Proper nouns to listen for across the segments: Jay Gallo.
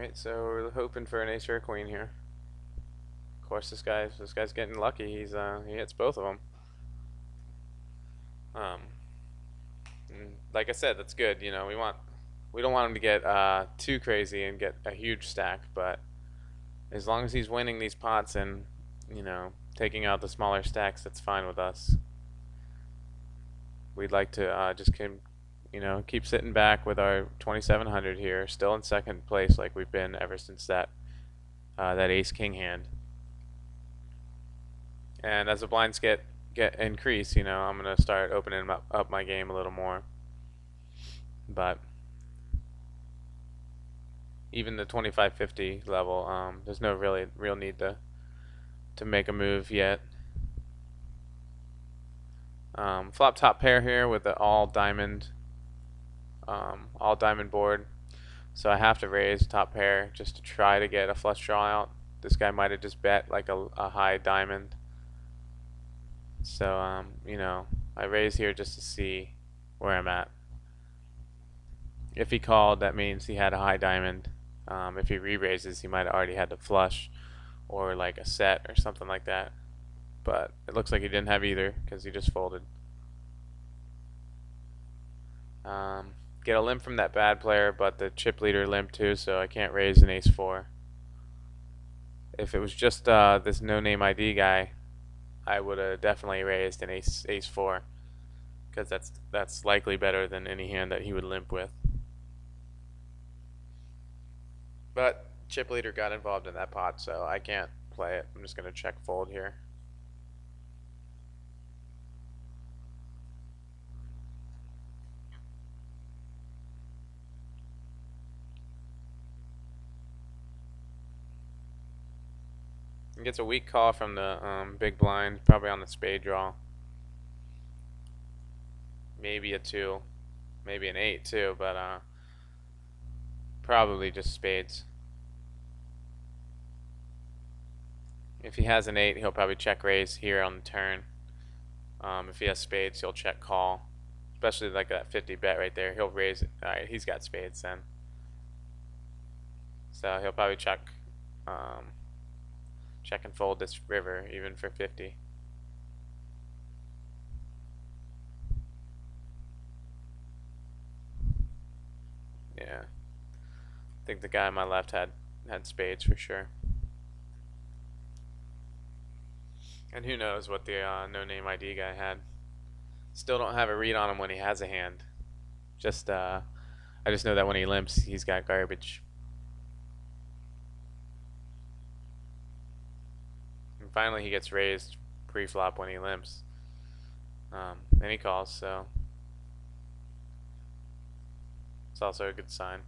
Alright, so we're hoping for an ace or a queen here. Of course, this guy's getting lucky. He hits both of them. Like I said, that's good. You know, we don't want him to get too crazy and get a huge stack, but as long as he's winning these pots and, you know, taking out the smaller stacks, that's fine with us. We'd like to just keep sitting back with our 2,700 here, still in second place like we've been ever since that ace king hand. And as the blinds get increased, you know, I'm gonna start opening up my game a little more. But even the 2550 level, there's no real need to make a move yet. Flop top pair here with the all diamond board, so I have to raise top pair just to try to get a flush draw out. This guy might have just bet like a high diamond, so you know, I raise here just to see where I'm at. If he called, that means he had a high diamond. If he re-raises, he might have already had the flush or like a set or something like that. But it looks like he didn't have either because he just folded. Get a limp from that bad player, but the chip leader limped too, so I can't raise an ace-4. If it was just this no-name ID guy, I would have definitely raised an ace-4 because that's likely better than any hand that he would limp with. But chip leader got involved in that pot, so I can't play it. I'm just going to check fold here. He gets a weak call from the big blind, probably on the spade draw. Maybe a 2, maybe an 8 too, but probably just spades. If he has an 8, he'll probably check raise here on the turn. If he has spades, he'll check call, especially like that 50 bet right there. He'll raise it. All right, he's got spades then, so he'll probably check. Check and fold this river even for 50. Yeah, I think the guy on my left had spades for sure. And who knows what the no-name ID guy had. Still don't have a read on him when he has a hand. I just know that when he limps, he's got garbage. Finally, he gets raised pre-flop when he limps. And he calls, so it's also a good sign.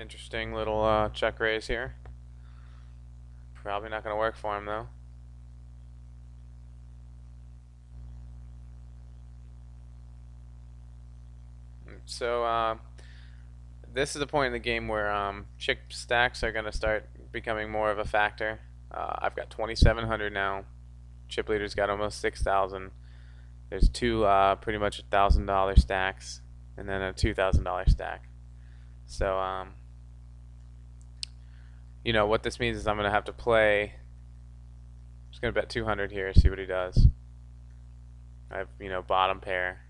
Interesting little check raise here. Probably not going to work for him though. So this is the point in the game where chip stacks are going to start becoming more of a factor. I've got 2,700 now. Chip leader's got almost 6,000. There's two pretty much $1,000 stacks and then a $2,000 stack. So you know what this means is I'm gonna have to play. I'm just gonna bet 200 here, see what he does. I have, you know, bottom pair.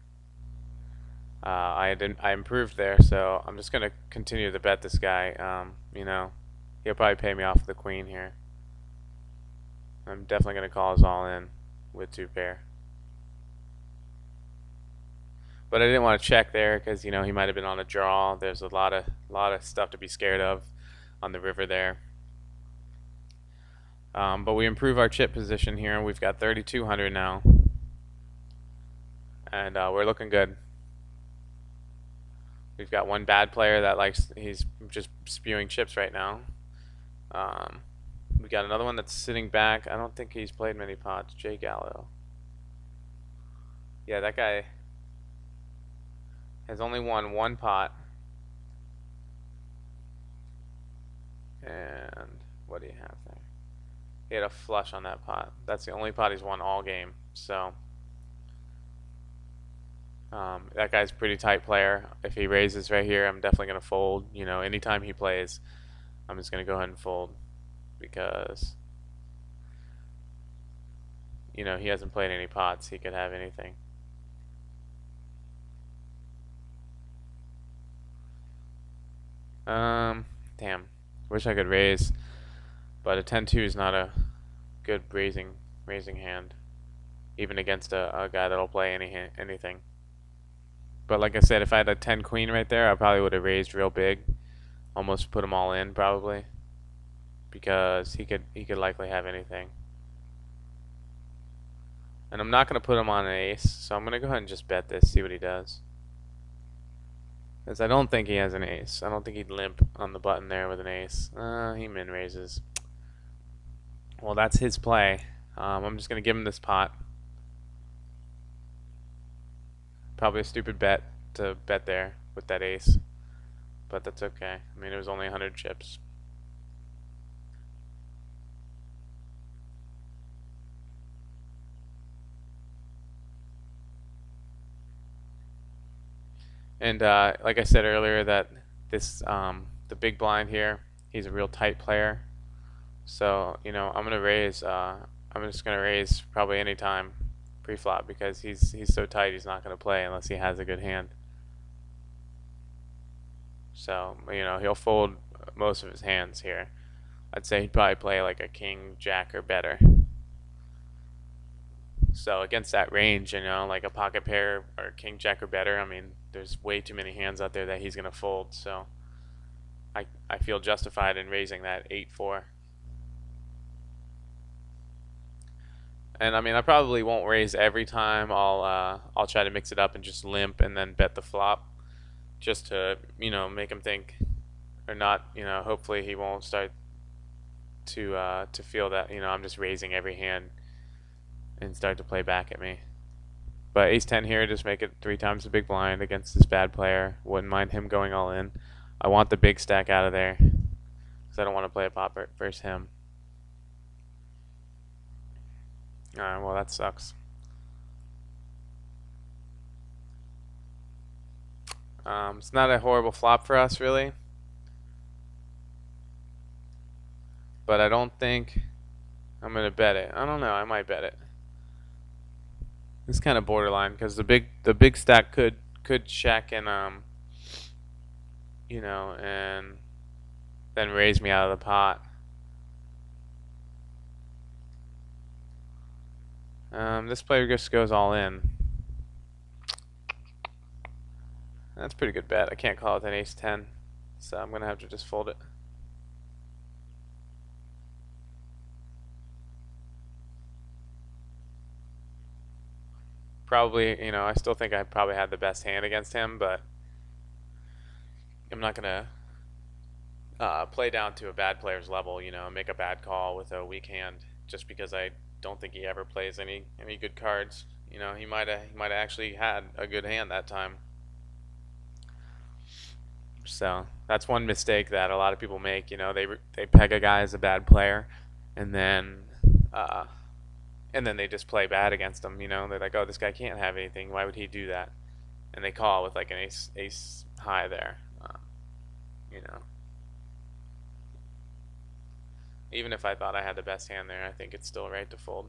I improved there, so I'm just gonna continue to bet this guy. You know, he'll probably pay me off the queen here. I'm definitely gonna call his all in with two pair. But I didn't want to check there because, you know, he might have been on a draw. There's a lot of stuff to be scared of on the river there. But we improve our chip position here. We've got 3,200 now, and we're looking good. We've got one bad player that he's just spewing chips right now. We got another one that's sitting back. I don't think he's played many pods. Jay Gallo. Yeah, that guy has only won one pot. And what do you have there? He had a flush on that pot. That's the only pot he's won all game. So that guy's a pretty tight player. If he raises right here, I'm definitely going to fold. You know, anytime he plays, I'm just going to go ahead and fold because, you know, he hasn't played any pots. He could have anything. Damn. Wish I could raise, but a 10-2 is not a good raising hand, even against a guy that'll play anything. But like I said, if I had a 10 queen right there, I probably would have raised real big, almost put them all in probably, because he could likely have anything. And I'm not gonna put him on an ace, so I'm gonna go ahead and just bet this, see what he does. I don't think he has an ace. I don't think he'd limp on the button there with an ace. He min raises. Well, that's his play. I'm just going to give him this pot. Probably a stupid bet to bet there with that ace. But that's okay. I mean, it was only 100 chips. And like I said earlier, that this the big blind here, he's a real tight player. So you know, I'm gonna raise. I'm just gonna raise probably any time pre-flop because he's so tight. He's not gonna play unless he has a good hand. So you know, he'll fold most of his hands here. I'd say he'd probably play like a king, jack, or better. So against that range, you know, like a pocket pair or king, jack, or better, I mean, there's way too many hands out there that he's going to fold. So I feel justified in raising that 8-4. And I mean, I probably won't raise every time. I'll try to mix it up and just limp and then bet the flop, just to, you know, make him think, or not, you know, hopefully he won't start to feel that, you know, I'm just raising every hand and start to play back at me. But ace-10 here, just make it 3 times the big blind against this bad player. Wouldn't mind him going all in. I want the big stack out of there because I don't want to play a popper versus him. Alright, well, that sucks. It's not a horrible flop for us, really. But I don't think I'm going to bet it. I don't know. I might bet it. It's kind of borderline because the big stack could check and you know, and then raise me out of the pot. This player just goes all in. That's a pretty good bet. I can't call it an ace-10, so I'm gonna have to just fold it. Probably, you know, I still think I probably had the best hand against him, but I'm not gonna play down to a bad player's level, you know, make a bad call with a weak hand just because I don't think he ever plays any good cards. You know, he might have actually had a good hand that time. So that's one mistake that a lot of people make. You know, they peg a guy as a bad player, and then they just play bad against them, you know. They're like, oh, this guy can't have anything. Why would he do that? And they call with like an ace high there, you know. Even if I thought I had the best hand there, I think it's still right to fold.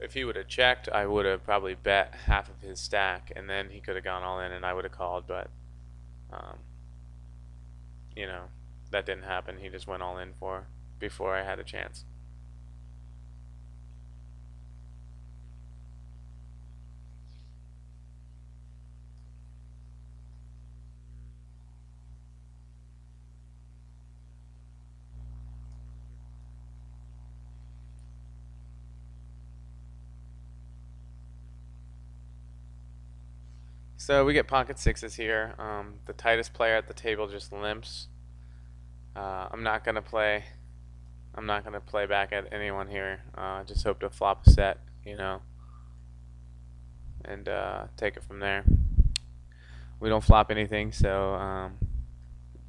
If he would have checked, I would have probably bet half of his stack, and then he could have gone all in, and I would have called. But, you know, that didn't happen. He just went all in before I had a chance. So we get pocket sixes here. The tightest player at the table just limps. I'm not gonna play back at anyone here. Just hope to flop a set, you know, and take it from there. We don't flop anything, so I'm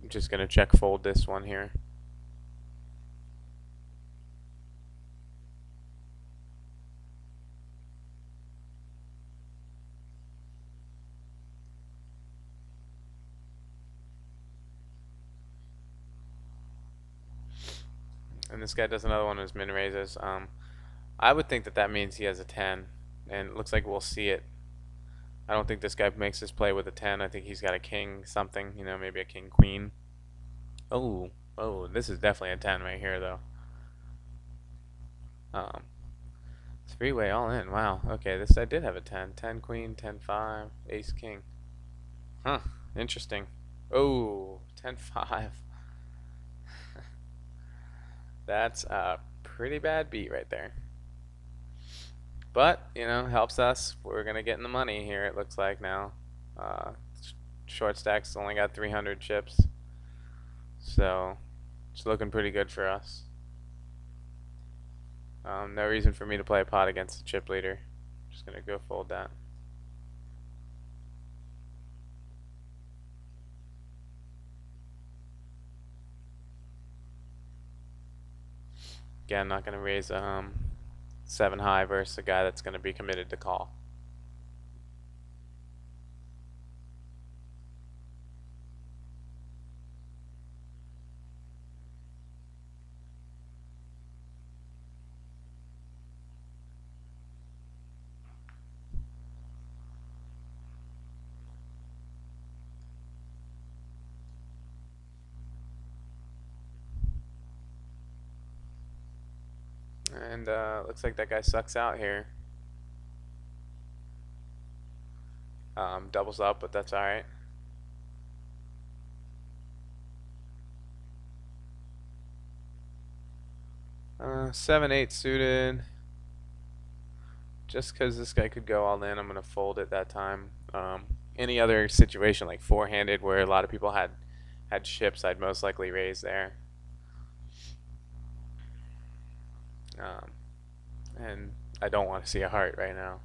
just gonna check fold this one here. And this guy does another one of his min raises. I would think that that means he has a 10, and it looks like we'll see it. I don't think this guy makes his play with a 10. I think he's got a king something, you know, maybe a king queen. Oh, this is definitely a 10 right here though. Three-way all in. Wow. Okay, this guy did have a 10. 10 queen, 10 5, ace king. Huh, interesting. Oh, 10 5. That's a pretty bad beat right there. But, you know, helps us. We're going to get in the money here, it looks like now. Short stack's only got 300 chips. So, it's looking pretty good for us. No reason for me to play a pot against the chip leader. Just going to go fold that. Again, not going to raise a 7 high versus a guy that's going to be committed to call. And looks like that guy sucks out here. Doubles up, but that's alright. Seven, eight suited. Just because this guy could go all in, I'm going to fold it that time. Any other situation like four-handed where a lot of people had chips, I'd most likely raise there. And I don't want to see a heart right now.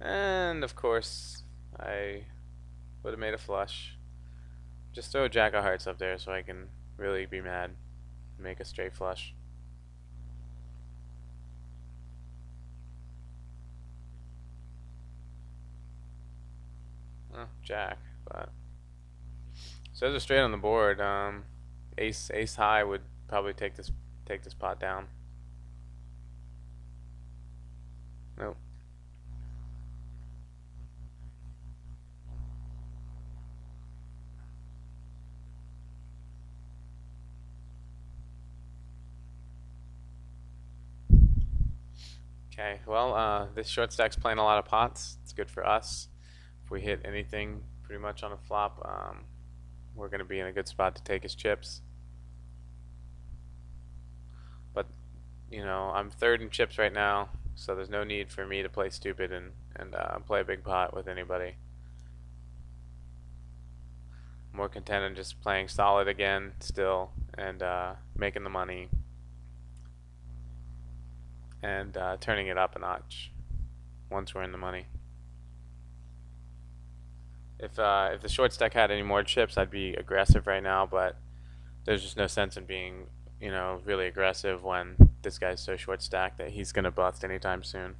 And of course, I would have made a flush. Just throw a jack of hearts up there so I can really be mad and make a straight flush. Oh, jack. But so those are straight on the board. Ace high would probably take this pot down. Nope. Okay. Well, this short stack's playing a lot of pots. It's good for us. If we hit anything pretty much on a flop, we're going to be in a good spot to take his chips. But, you know, I'm third in chips right now, so there's no need for me to play stupid and play a big pot with anybody. I'm more content on just playing solid again still and making the money and turning it up a notch once we're in the money. If the short stack had any more chips, I'd be aggressive right now, but there's just no sense in being, you know, really aggressive when this guy's so short stacked that he's going to bust anytime soon.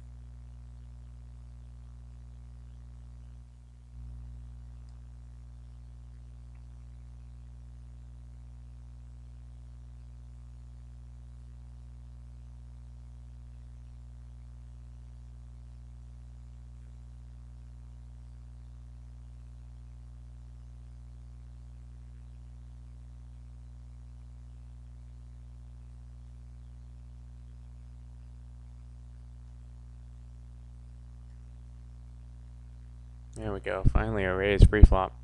There we go. Finally a raise pre-flop.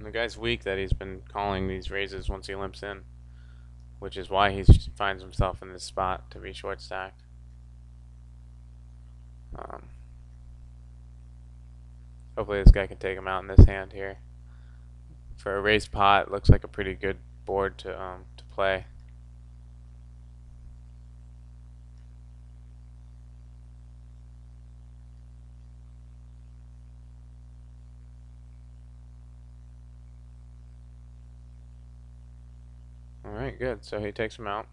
The guy's weak that he's been calling these raises once he limps in. which is why he finds himself in this spot to be short stacked. Hopefully this guy can take him out in this hand here. For a raised pot, it looks like a pretty good board to play. All right, good. So he takes him out.